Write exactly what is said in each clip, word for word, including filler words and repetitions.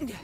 Yeah.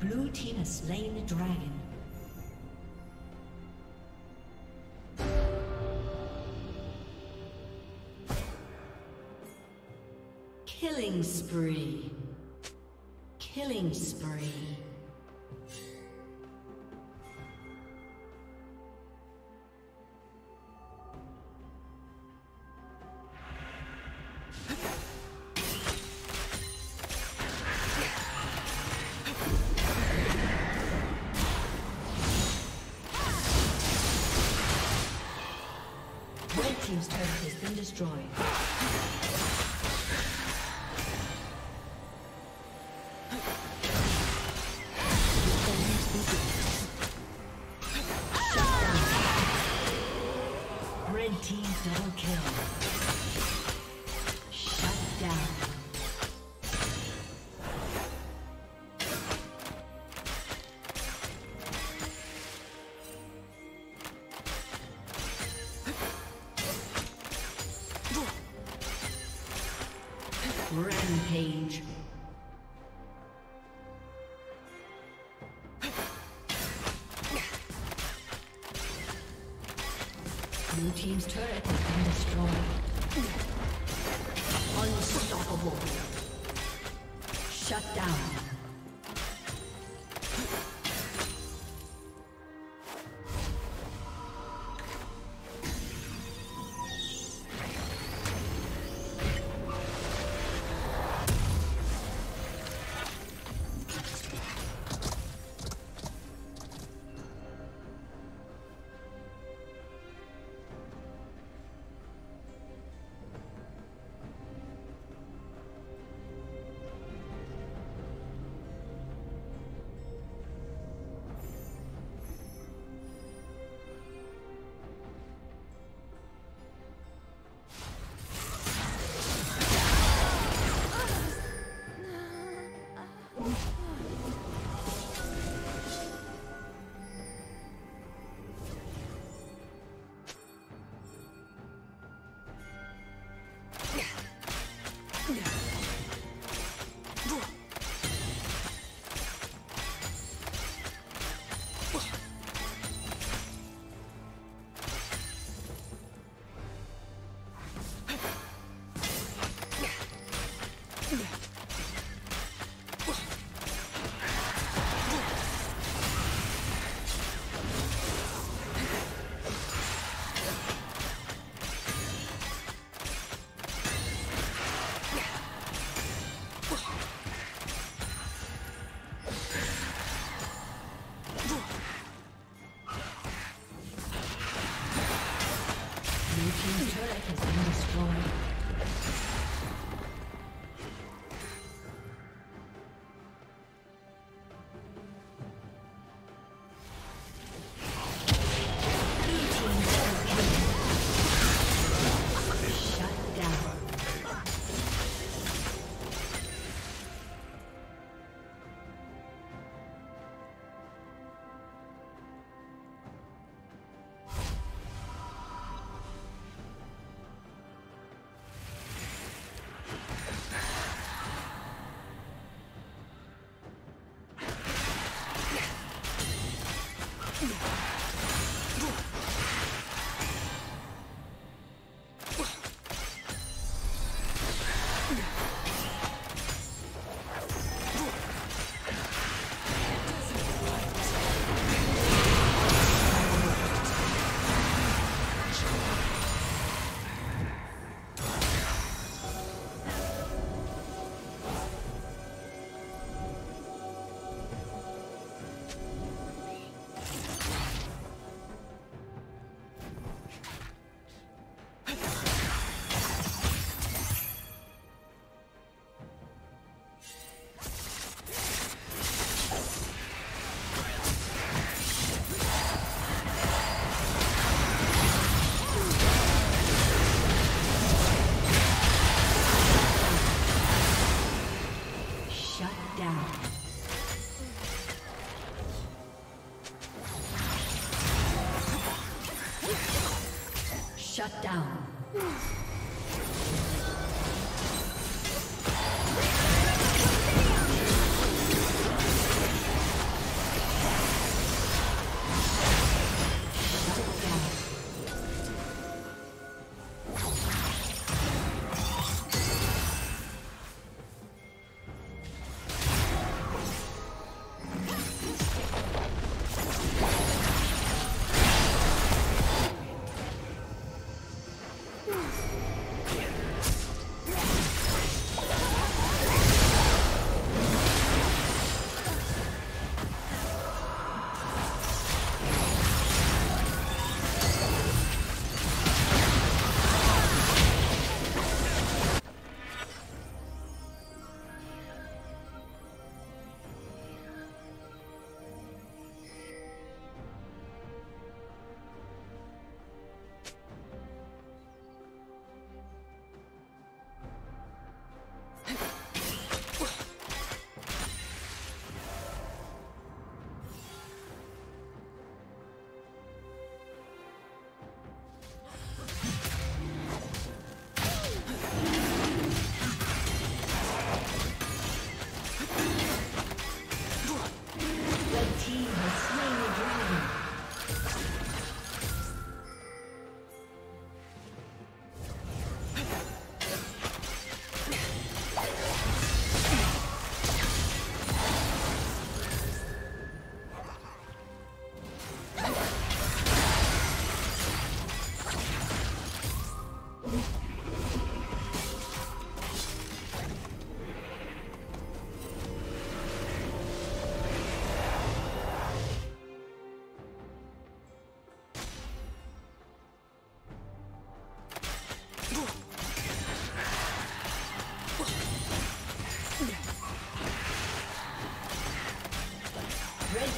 Blue team has slain the dragon. Killing spree. Killing spree. Team's turret has been destroyed. Rampage. Blue team's turret has been destroyed. Unstoppable. Shut down. turret has been destroyed. Shut down.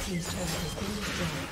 His turret has been destroyed.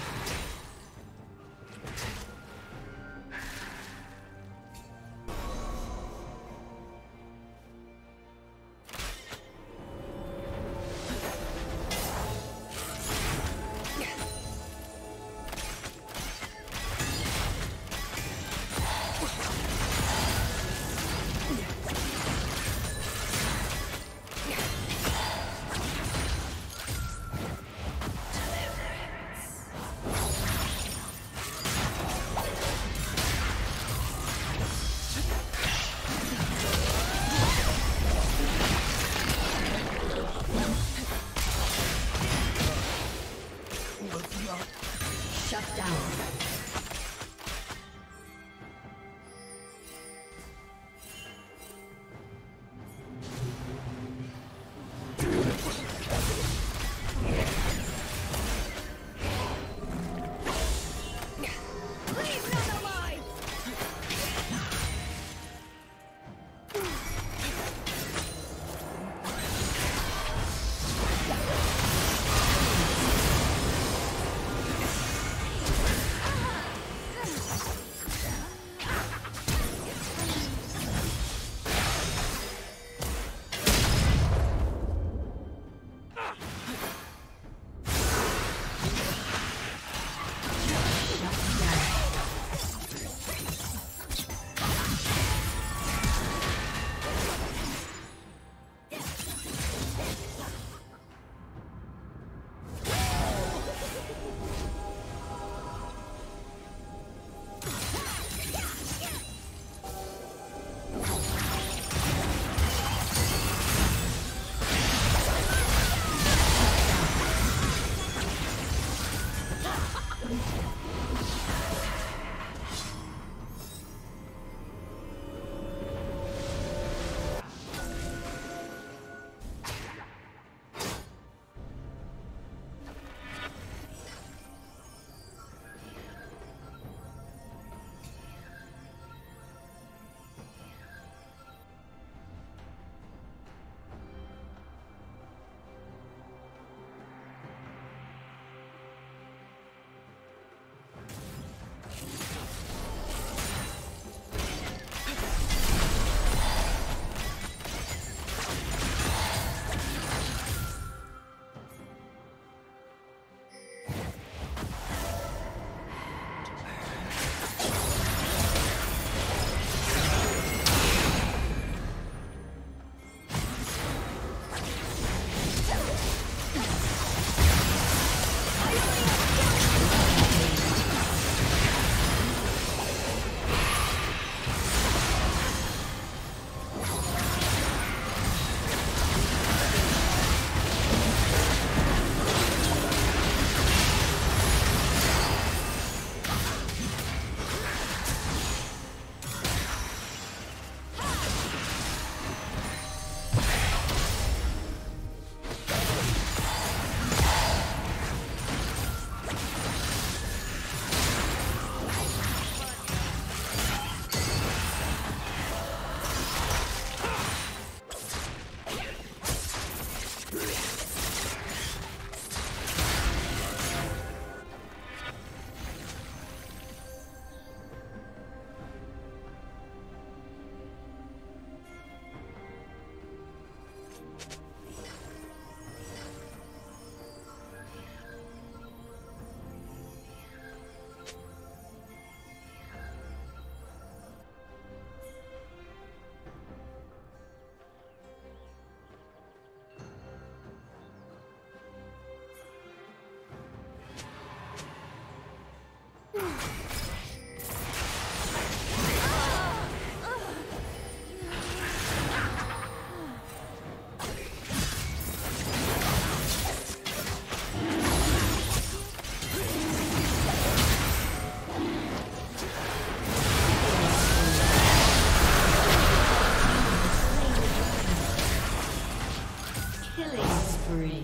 Killing spree.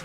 Oh,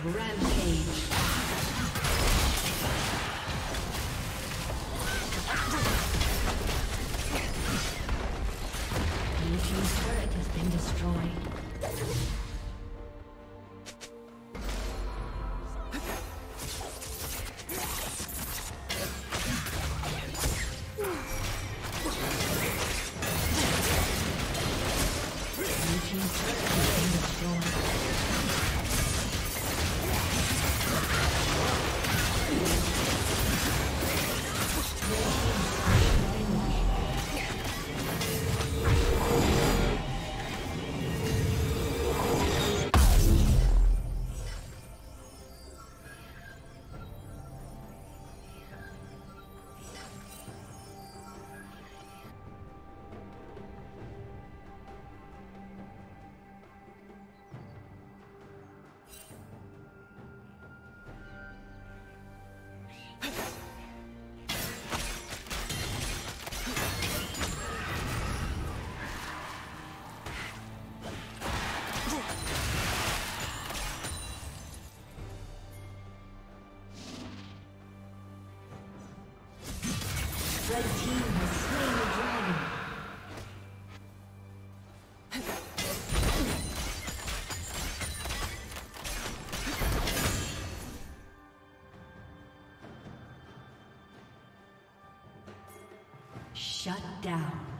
Shut down.